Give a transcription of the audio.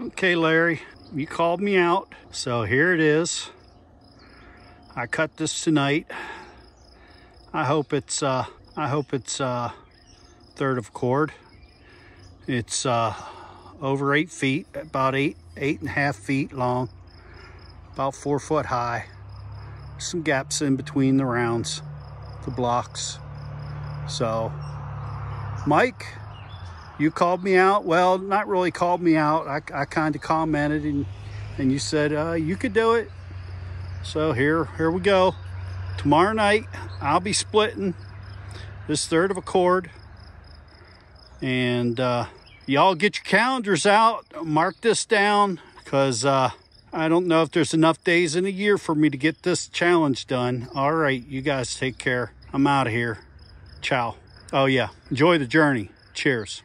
Okay, Larry, you called me out. So here it is. I cut this tonight. I hope it's third of cord. It's over 8 feet, about eight and a half feet long, about 4 foot high. Some gaps in between the rounds, the blocks. So, Mike, you called me out. Well, not really called me out. I kind of commented, and you said you could do it. So here we go. Tomorrow night, I'll be splitting this third of a cord. And y'all get your calendars out. Mark this down, because I don't know if there's enough days in a year for me to get this challenge done. All right, you guys take care. I'm out of here. Ciao. Oh, yeah. Enjoy the journey. Cheers.